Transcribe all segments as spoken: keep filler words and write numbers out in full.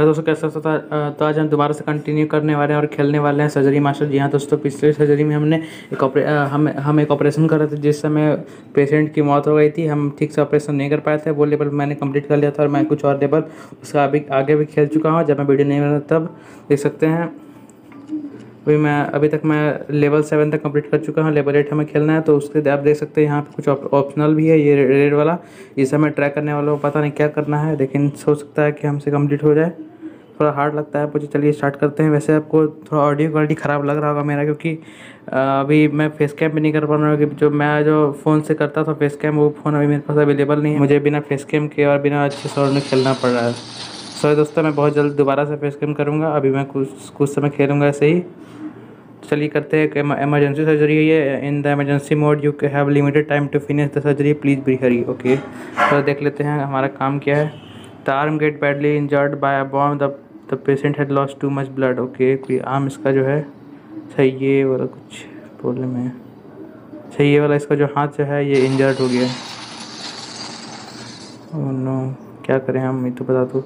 Hello दोस्तों, कैसा होता है? तो आज हम दोबारा से कंटिन्यू करने वाले हैं और खेलने वाले हैं सर्जरी मास्टर। जी हाँ दोस्तों, पिछले सर्जरी में हमने एक ऑपरे हम हम एक ऑपरेशन कर रहे थे जिस समय पेशेंट की मौत हो गई थी। हम ठीक से ऑपरेशन नहीं कर पाए थे। वो लेवल मैंने कंप्लीट कर लिया था और मैं कुछ और लेवल उसका अभी आगे भी खेल चुका हूँ। जब मैं वीडियो नहीं बना तब देख सकते हैं। अभी मैं अभी तक मैं लेवल सेवन तक कंप्लीट कर चुका हूँ। लेवल एट हमें खेलना है। तो उसके आप देख सकते हैं यहाँ पे कुछ ऑप्शनल भी है। ये रेड वाला इसे हमें ट्राई करने वालों को पता नहीं क्या करना है, लेकिन सोच सकता है कि हमसे कंप्लीट हो जाए। थोड़ा हार्ड लगता है मुझे। चलिए स्टार्ट करते हैं। वैसे आपको थोड़ा ऑडियो क्वालिटी ख़राब लग रहा होगा मेरा, क्योंकि अभी मैं फेस कैम भी नहीं कर पा रहा हूँ। जो मैं जो फ़ोन से करता था फेस कैम, वो फ़ोन अभी मेरे पास अवेलेबल नहीं है। मुझे बिना फेस कैम के और बिना अच्छे साउंड में खेलना पड़ रहा है। सॉरी दोस्तों, मैं बहुत जल्द दोबारा से फेस कैम करूँगा। अभी मैं कुछ कुछ समय खेलूँगा ऐसे ही। चलिए करते हैं कि एमरजेंसी सर्जरी है ये। In the emergency mode you have limited time to finish the surgery, please be hurry. Okay, तो देख लेते हैं हमारा काम क्या है। The arm get badly injured by a bomb, the the patient had lost too much blood. Okay, कोई arm इसका जो है चाहिए वाला कुछ प्रॉब्लम है। चाहिए वाला इसका जो हाथ जो है ये इंजर्ड हो गया। ओह नो, क्या करें हम? ये तो बता दो।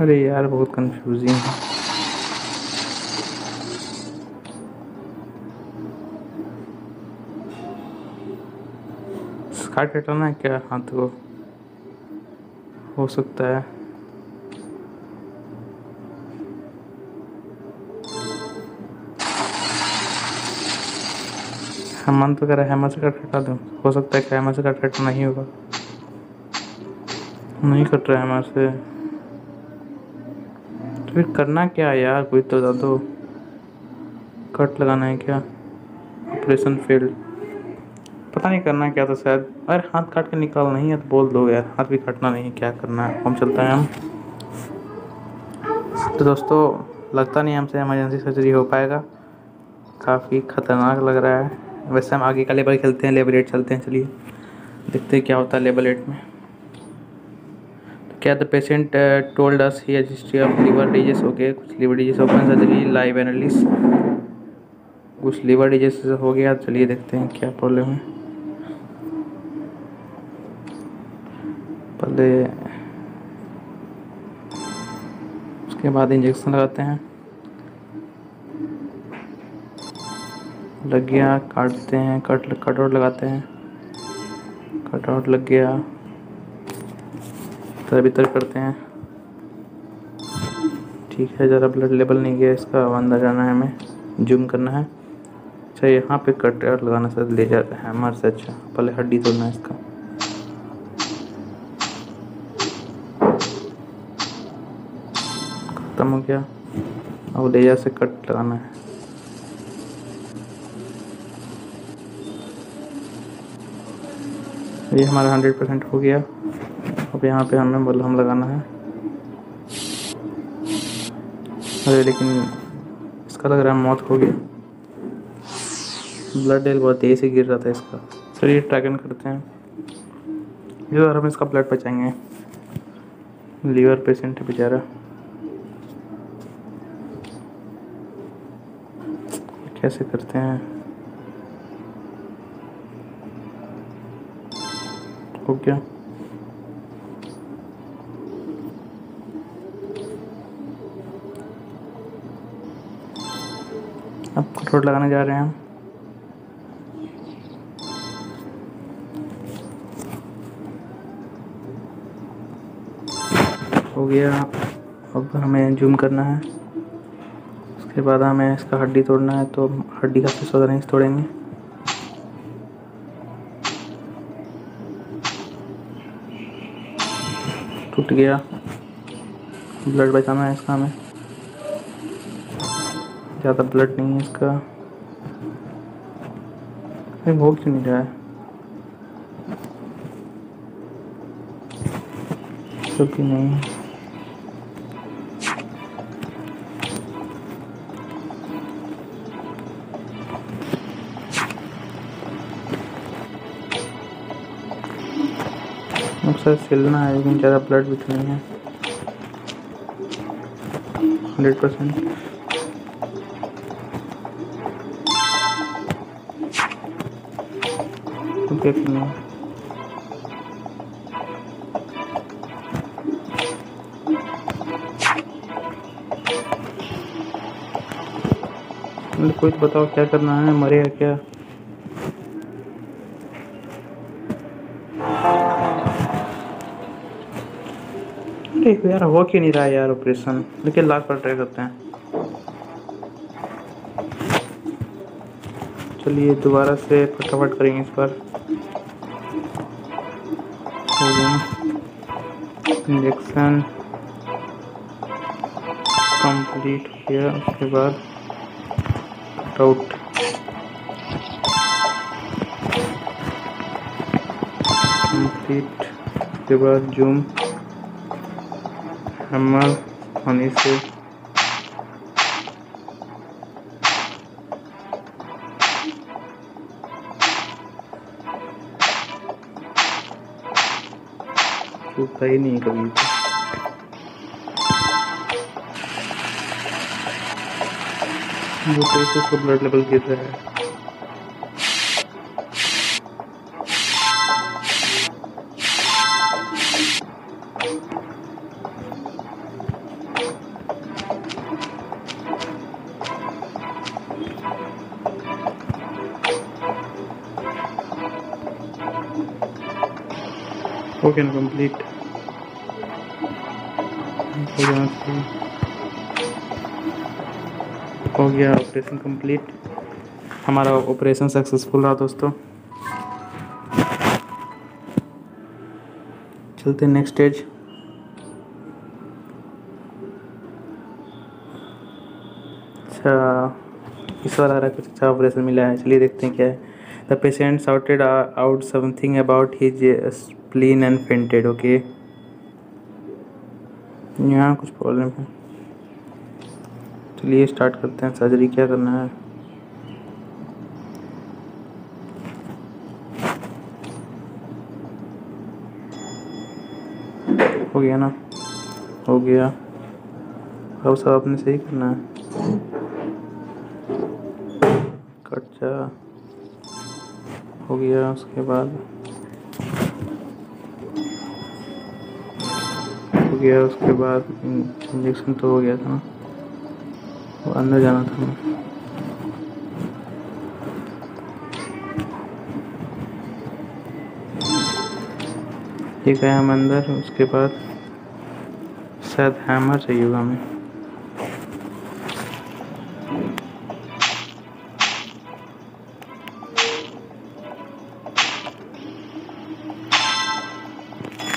अरे यार, बहुत कंफ्यूजिंग है। स्कार्ट हटाना है क्या हाथ को? हो सकता है। मन तो कर रहा है हैमर से कट हटा दूँ। हो सकता है कि हैमर से कट हटाना ही होगा। नहीं कट रहा है हैमर से। फिर करना क्या है यार? कोई तो बता दो। कट लगाना है क्या? ऑपरेशन फेल्ड, पता नहीं करना क्या था शायद। अरे हाथ काट के निकालना नहीं है तो बोल दो यार। हाथ भी काटना नहीं है, क्या करना है? हम चलते हैं हम। तो दोस्तों, लगता नहीं हमसे इमरजेंसी सर्जरी हो पाएगा। काफ़ी ख़तरनाक लग रहा है। वैसे हम आगे का लेवल खेलते हैं, लेवल एट चलते हैं। चलिए देखते हैं क्या होता है लेवल एट में। क्या the patient told us he has history of liver disease. Okay, कुछ liver disease open surgery live analysis. कुछ लीवर डिजीज हो गया। चलिए देखते हैं क्या प्रॉब्लम है। पहले उसके बाद इंजेक्शन लगाते हैं। लग गया, काटते हैं, कट कटआउट लगाते हैं। कटआउट लग गया, तरह भीतर करते हैं। ठीक है, ज़रा ब्लड लेवल नहीं गया इसका। अंदर जाना है, हमें जूम करना है। अच्छा, यहाँ पे कट और लगाना शायद ले जाता है हैमर से। अच्छा, पहले हड्डी तोड़ना है इसका। खत्म हो गया। अब लेजर से कट लगाना है। ये हमारा हंड्रेड परसेंट हो गया। अब यहाँ पे हमें बलहम लगाना है। अरे लेकिन इसका लग रहा है मौत हो गया। ब्लड डेल बहुत तेज़ी से गिर रहा था इसका। चलिए ट्रैकन करते हैं। इस बार हम इसका ब्लड बचाएंगे। लीवर पेशेंट है बेचारा। कैसे करते हैं? ओके, अब कटआउट लगाने जा रहे हैं हम। हो गया। अब हमें जूम करना है। उसके बाद हमें इसका हड्डी तोड़ना है। तो हड्डी का पीस वगैरह नहीं तोड़ेंगे। टूट गया। ब्लड बचाना है इसका हमें। ज़्यादा ब्लड नहीं है इसका। अरे हो क्यों नहीं रहा है? सब भी नहीं। अक्सर सिलना है, लेकिन ज़्यादा ब्लड भी नहीं है। हंड्रेड परसेंट नहीं। कुछ बताओ क्या करना है, मरेगा क्या? देखो यार हो क्यों नहीं रहा यार ऑपरेशन, लेकिन लाख पर ट्राई करते हैं। चलिए दोबारा से फटाफट करेंगे इस पर। इंजेक्शन कंप्लीट किया, उसके बाद आउट। कंप्लीट के बाद जूम हमर होने से छूटता ही नहीं कभी। तो ब्लड लेवल गिर रहा है। ओके ना कंप्लीट हो गया ऑपरेशन कंप्लीट। हमारा ऑपरेशन सक्सेसफुल रहा दोस्तों। चलते हैं नेक्स्ट स्टेज। अच्छा इस बार आ रहा है कुछ अच्छा ऑपरेशन मिला है, चलिए देखते हैं क्या है। The patient shouted out something about his plane and fainted. Okay यहाँ कुछ प्रॉब्लम है, चलिए स्टार्ट करते हैं सर्जरी। क्या करना है? हो गया ना, हो गया। अब सब आपने सही करना है। कच्चा हो गया, उसके बाद गया, उसके बाद इंजेक्शन तो हो गया था ना, अंदर जाना था ना। ये गए हम अंदर, उसके बाद शायद हैमर चाहिए होगा हमें।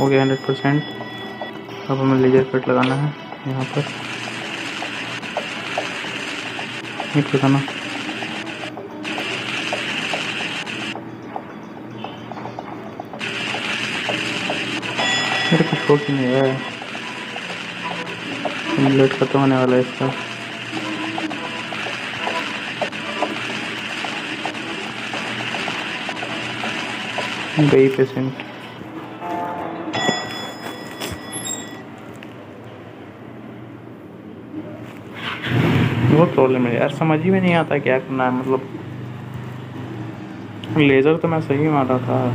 हो गया हंड्रेड परसेंट। अब हमें लेजर कट लगाना है, यहाँ पर निक लगाना। मेरे कुछ हो नहीं है, ब्लड खत्म होने वाला है इसका। गई पेशेंट। बहुत प्रॉब्लम है यार, समझ ही में नहीं आता क्या करना है। मतलब लेज़र तो मैं सही मारा था,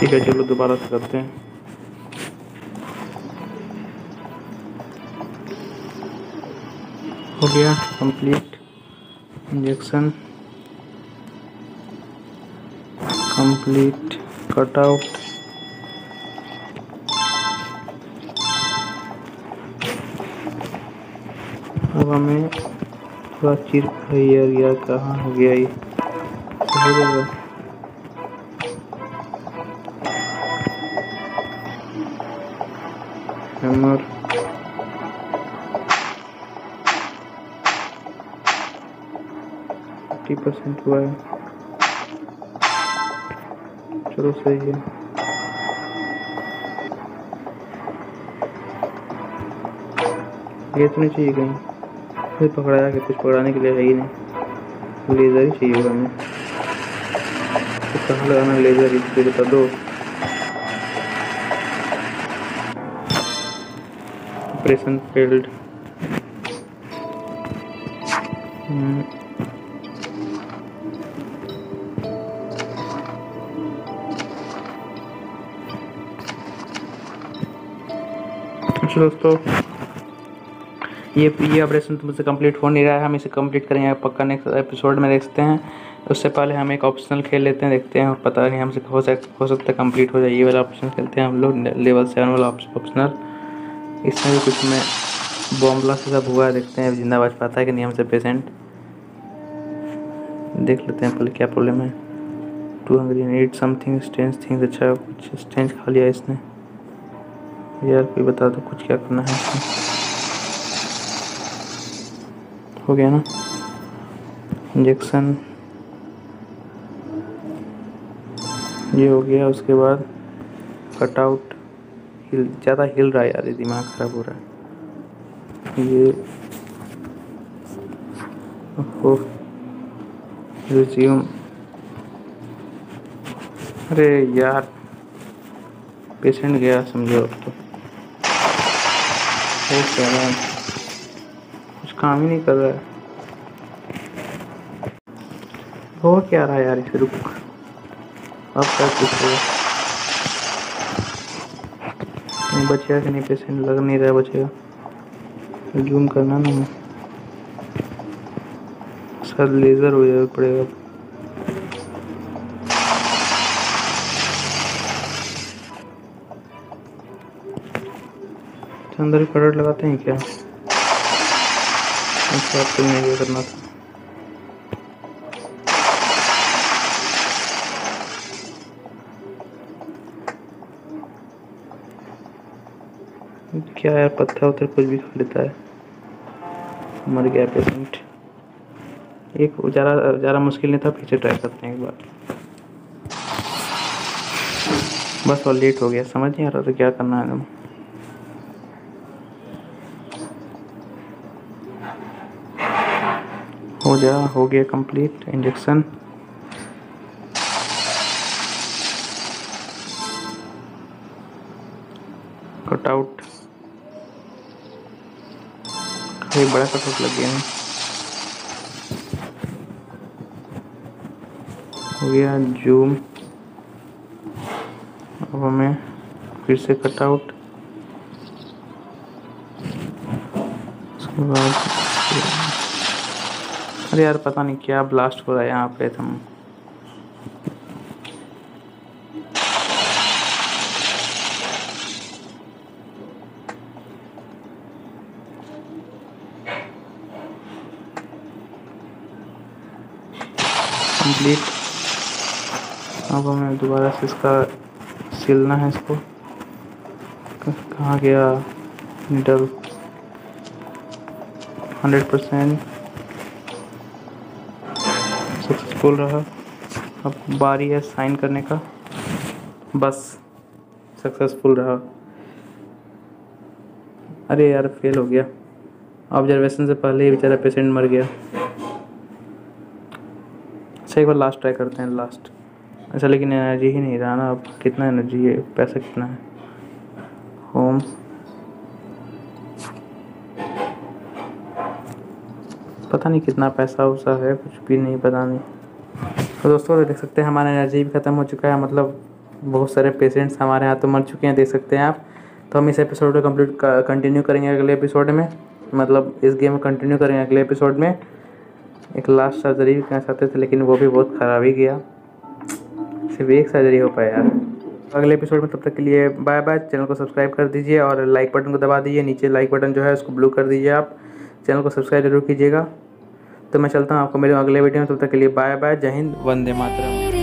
ठीक है चलो दोबारा से करते हैं। हो गया complete. Injection complete, cut out. अब हमें थोड़ा चीर यार यार कहाँ हो गया ये, हो जाएगा। हैमर फिफ्टी परसेंट हुआ है, चलो सही है। ये तो नहीं चाहिए कहीं, फिर पकड़ाया कि कुछ पकड़ाने के लिए है ही नहीं। लेज़र ही चाहिए होगा हमें, तो कहाँ लगाना लेज़र इसलिए बता दो। Operation failed. अच्छा दोस्तों ये ये ऑपरेशन तो मुझसे कंप्लीट हो नहीं रहा है, हम इसे कंप्लीट करेंगे पक्का नेक्स्ट एपिसोड में, देखते हैं। उससे पहले हम एक ऑप्शनल खेल लेते हैं, देखते हैं, और पता नहीं हमसे हो सकता हो सकता है कंप्लीट हो जाए। ये वाला ऑप्शन खेलते हैं हम लोग, लेवल सेवन वाला ऑप्शनल। इसमें भी कुछ में बॉम्ब ब्लास्ट सब हुआ है, देखते हैं जिंदा बच पाता है कि नहीं हमसे पेशेंट। देख लेते हैं पहले क्या प्रॉब्लम है। Too hungry need something strange things. अच्छा कुछ स्ट्रेंज खा लिया इसने यार, कोई बता दो कुछ क्या करना है इसमें। हो गया ना इंजेक्शन, ये हो गया। उसके बाद कटआउट हिल, ज़्यादा हिल रहा है यार, दिमाग खराब हो रहा है। ये हो रिज्यूम, अरे यार पेशेंट गया समझो। अब तो कुछ काम ही नहीं कर रहा है, हो क्या रहा है यार इसे। रुक अब क्या कुछ नहीं बचेगा कि नहीं, पेशेंट लग नहीं रहा बचेगा। जूम करना नहीं सर, लेजर हो जाए पड़ेगा। अंदर करंट लगाते हैं क्या, आपको नहीं करना था। क्या यार पत्थर उत्तर कुछ भी खा लेता है। मर गया पेशेंट। एक ज़्यादा ज़्यादा मुश्किल नहीं था, फिर से ट्राई करते हैं एक बार। बस और लेट हो गया, समझ नहीं आ रहा था क्या करना है। हो जा, हो गया कंप्लीट इंजेक्शन। कटआउट, काफी बड़ा कटआउट लग गया। हो गया जूम, अब हमें फिर से कटआउट। उसके बाद अरे यार पता नहीं क्या ब्लास्ट हो रहा है यहाँ पे। तुम कंप्लीट, अब हमें दोबारा से इसका सिलना है। इसको कहाँ गया निडल। हंड्रेड परसेंट बोल रहा। अब बारी है साइन करने का, बस सक्सेसफुल रहा। अरे यार फेल हो गया, ऑब्जर्वेशन से पहले ही बेचारा पेशेंट मर गया। अच्छा एक बार लास्ट ट्राई करते हैं, लास्ट। अच्छा लेकिन एनर्जी ही नहीं रहा ना अब, कितना एनर्जी है, पैसा कितना है। होम पता नहीं कितना पैसा वैसा है, कुछ भी नहीं पता नहीं। तो दोस्तों तो देख सकते हैं हमारा एनर्जी भी ख़त्म हो चुका है, मतलब बहुत सारे पेशेंट्स हमारे यहाँ तो मर चुके हैं, देख सकते हैं आप। तो हम इस एपिसोड को कंप्लीट कंटिन्यू करेंगे अगले एपिसोड में, मतलब इस गेम को कंटिन्यू करेंगे अगले एपिसोड में। एक लास्ट सर्जरी भी करना चाहते थे लेकिन वो भी बहुत ख़राब ही गया, सिर्फ एक सर्जरी हो पाया यार। अगले एपिसोड में तब तक के लिए बाय बाय। चैनल को सब्सक्राइब कर दीजिए और लाइक बटन को दबा दीजिए, नीचे लाइक बटन जो है उसको ब्लू कर दीजिए आप। चैनल को सब्सक्राइब जरूर कीजिएगा। तो मैं चलता हूँ, आपको मेरे अगले वीडियो में। तब तक के लिए बाय बाय, जय हिंद, वंदे मातरम।